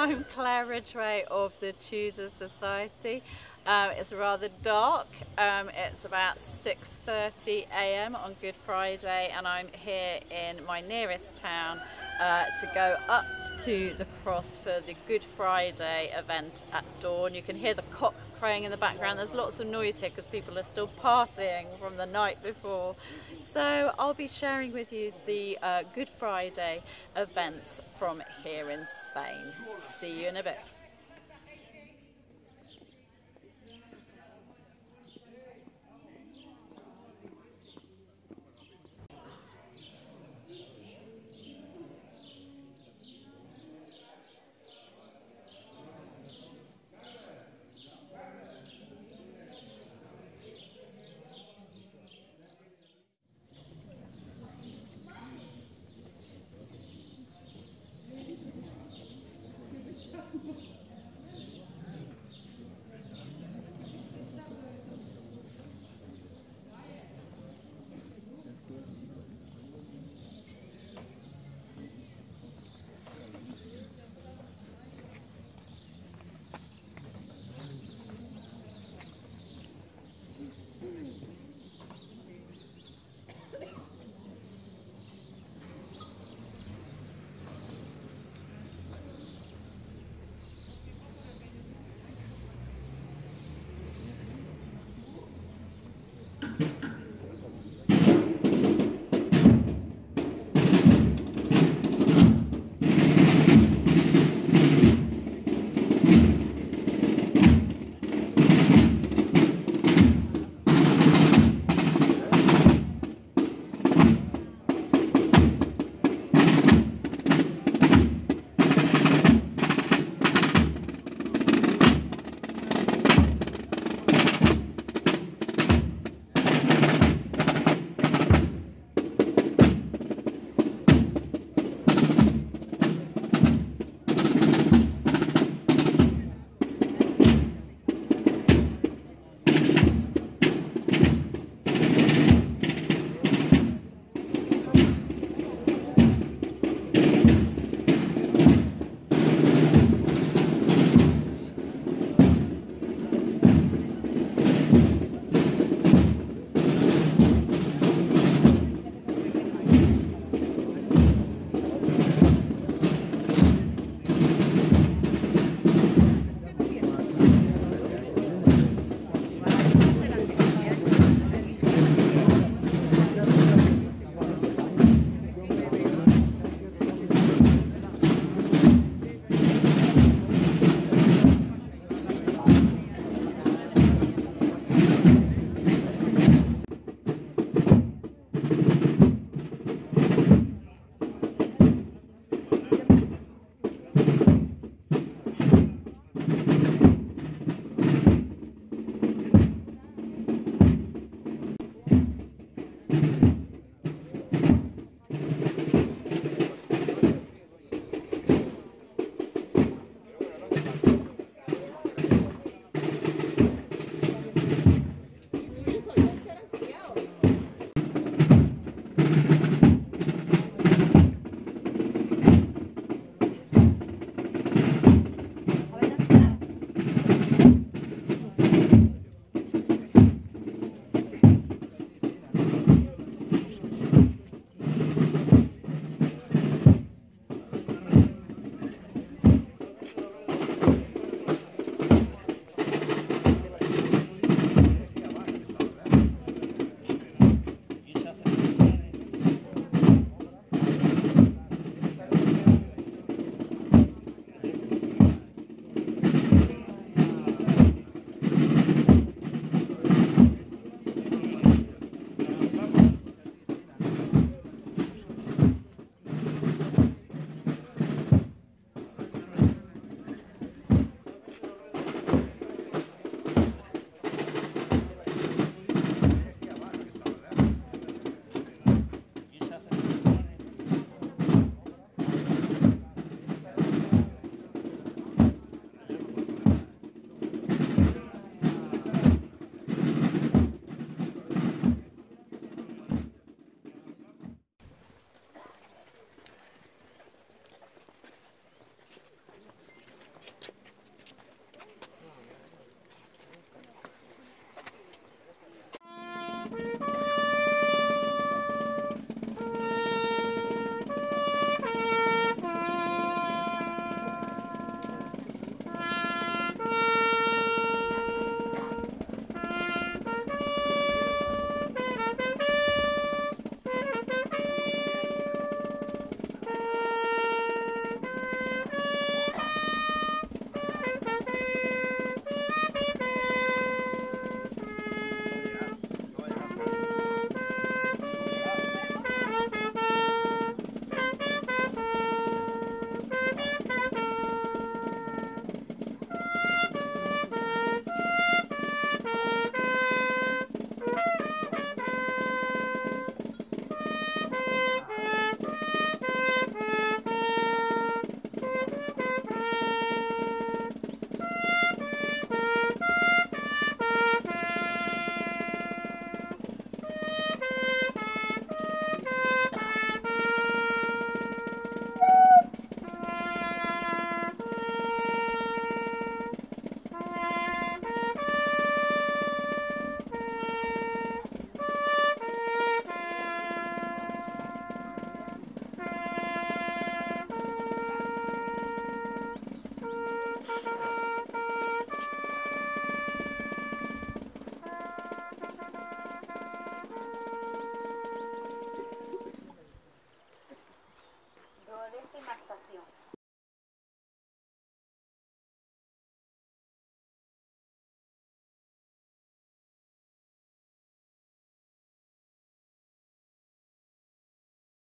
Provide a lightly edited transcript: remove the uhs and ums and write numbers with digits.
I'm Claire Ridgway of the Tudor Society. It's rather dark. It's about 6:30 a.m. on Good Friday, and I'm here in my nearest town to go up to the cross for the Good Friday event at dawn. You can hear the cock crowing in the background. There's lots of noise here because people are still partying from the night before. So I'll be sharing with you the Good Friday event from here in Spain. See you in a bit.